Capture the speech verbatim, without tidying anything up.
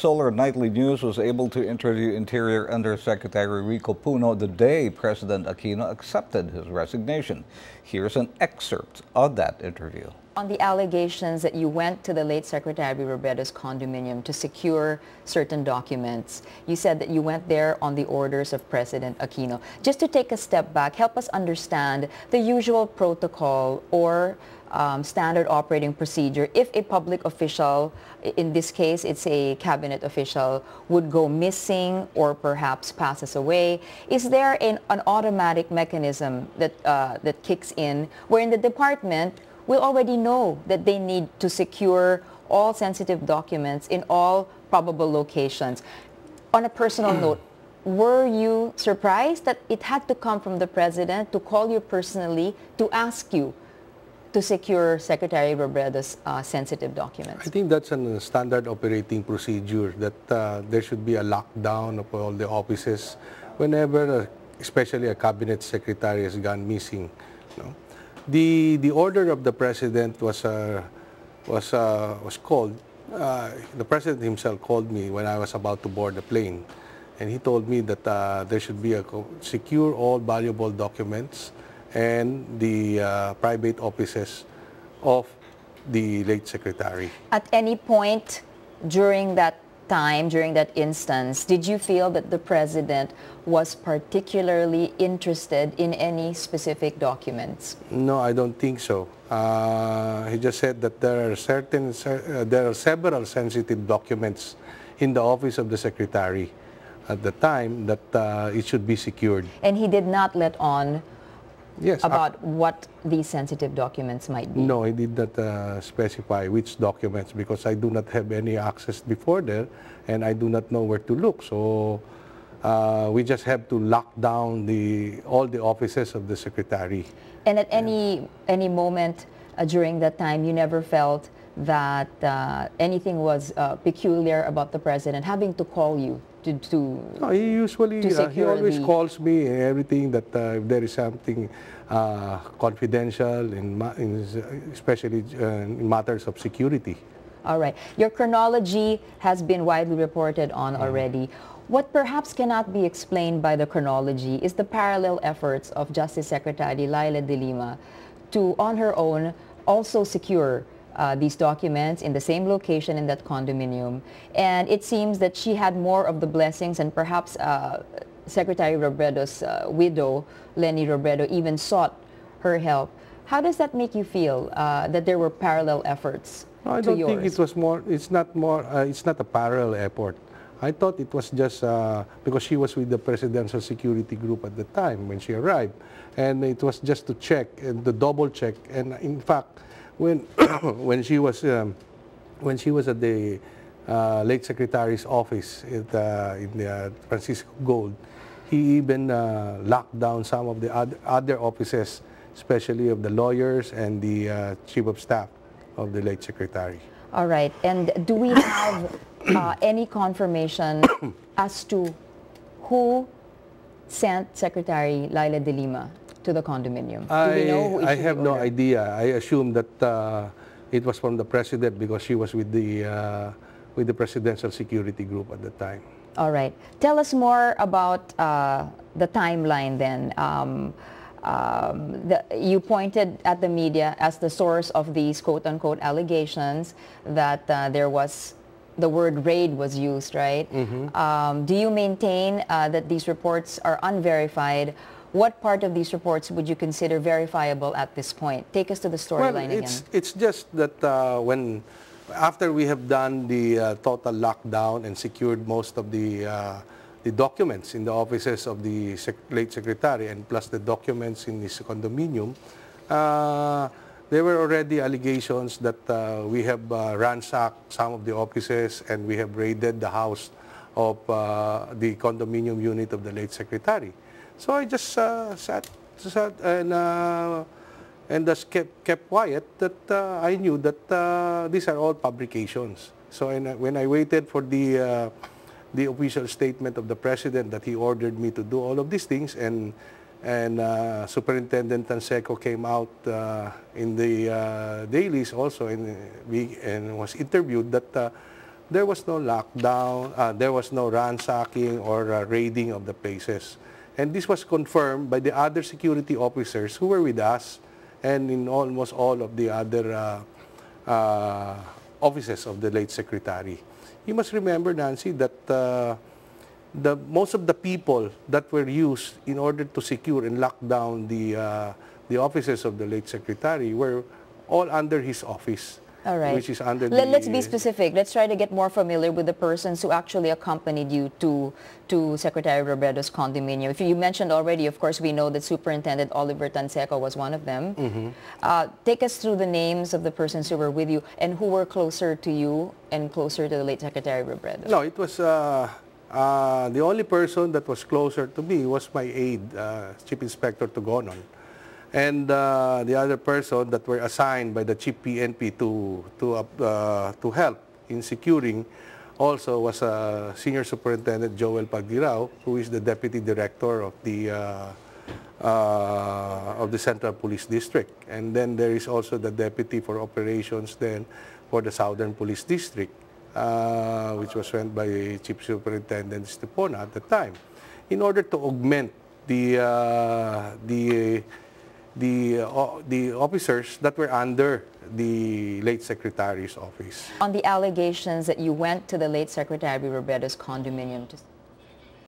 Solar Nightly News was able to interview Interior Undersecretary Rico Puno the day President Aquino accepted his resignation. Here's an excerpt of that interview. On the allegations that you went to the late Secretary Robredo's condominium to secure certain documents, you said that you went there on the orders of President Aquino. Just to take a step back, help us understand the usual protocol or um, standard operating procedure if a public official, in this case it's a cabinet official, would go missing or perhaps passes away. Is there an, an automatic mechanism that, uh, that kicks in wherein the department we already know that they need to secure all sensitive documents in all probable locations? On a personal note, were you surprised that it had to come from the President to call you personally to ask you to secure Secretary Robredo's uh, sensitive documents? I think that's a standard operating procedure, that uh, there should be a lockdown of all the offices whenever, uh, especially a cabinet secretary has gone missing. You know? The, the order of the President was, uh, was, uh, was called. Uh, the President himself called me when I was about to board the plane. And he told me that uh, there should be a secure all valuable documents and the uh, private offices of the late Secretary. At any point during that time, during that instance, did you feel that the President was particularly interested in any specific documents? No, I don't think so. Uh, he just said that there are certain, uh, there are several sensitive documents in the office of the Secretary at the time that uh, it should be secured. And he did not let on yes, about I, what these sensitive documents might be? No, he did not uh, specify which documents, because I do not have any access before there and I do not know where to look. So uh, we just have to lock down the, all the offices of the Secretary. And at any, any moment uh, during that time, you never felt that uh, anything was uh, peculiar about the President having to call you? To, to no, he usually, to uh, he always the... calls me everything that uh, if there is something uh, confidential, in, ma in especially uh, in matters of security. All right. Your chronology has been widely reported on mm. already. What perhaps cannot be explained by the chronology is the parallel efforts of Justice Secretary Leila de Lima to, on her own, also secure Uh, these documents in the same location in that condominium. And it seems that she had more of the blessings, and perhaps uh, Secretary Robredo's uh, widow, Leni Robredo, even sought her help. How does that make you feel, uh, that there were parallel efforts no, I to don't yours? think it was more, it's not more, uh, it's not a parallel effort. I thought it was just uh, because she was with the Presidential Security Group at the time when she arrived. And it was just to check and to double check. And in fact, When, when she was um, when she was at the uh, late Secretary's office at, uh, in the, uh, Francisco Gold, he even uh, locked down some of the other, other offices, especially of the lawyers and the uh, chief of staff of the late Secretary. All right. And do we have uh, any confirmation as to who sent Secretary Leila de Lima to the condominium? I, Do we know who I have no idea. I assume that uh, it was from the President, because she was with the uh, with the Presidential Security Group at the time. All right. Tell us more about uh, the timeline then. Um, um, the, you pointed at the media as the source of these quote-unquote allegations that uh, there was, the word raid was used, right? Mm-hmm. um, do you maintain uh, that these reports are unverified? What part of these reports would you consider verifiable at this point? Take us to the storyline again. Well, it's just that uh, when, after we have done the uh, total lockdown and secured most of the, uh, the documents in the offices of the sec late Secretary, and plus the documents in this condominium, uh, there were already allegations that uh, we have uh, ransacked some of the offices and we have raided the house of uh, the condominium unit of the late Secretary. So I just uh, sat, sat and, uh, and just kept, kept quiet, that uh, I knew that uh, these are all publications. So and, uh, when I waited for the, uh, the official statement of the President that he ordered me to do all of these things, and, and uh, Superintendent Tanseco came out uh, in the uh, dailies also, and, we, and was interviewed, that uh, there was no lockdown, uh, there was no ransacking or uh, raiding of the places. And this was confirmed by the other security officers who were with us and in almost all of the other uh, uh, offices of the late Secretary. You must remember, Nancy, that uh, the, most of the people that were used in order to secure and lock down the, uh, the offices of the late Secretary were all under his office. All right. Which is under Let, the, let's be specific. Let's try to get more familiar with the persons who actually accompanied you to to Secretary Robredo's condominium. If you mentioned already, of course, we know that Superintendent Oliver Tanseco was one of them. Mm-hmm. uh, take us through the names of the persons who were with you and who were closer to you and closer to the late Secretary Robredo. No, it was uh, uh, the only person that was closer to me was my aide, uh, Chief Inspector Tugonon. And uh, the other person that were assigned by the Chief P N P to to uh, to help in securing also was uh, Senior Superintendent Joel Pagdirao, who is the Deputy Director of the uh, uh, of the Central Police District, and then there is also the Deputy for Operations then for the Southern Police District, uh, which was run by Chief Superintendent Stepona at the time, in order to augment the uh, the The, uh, the officers that were under the late Secretary's office. On the allegations that you went to the late Secretary Robredo's condominium to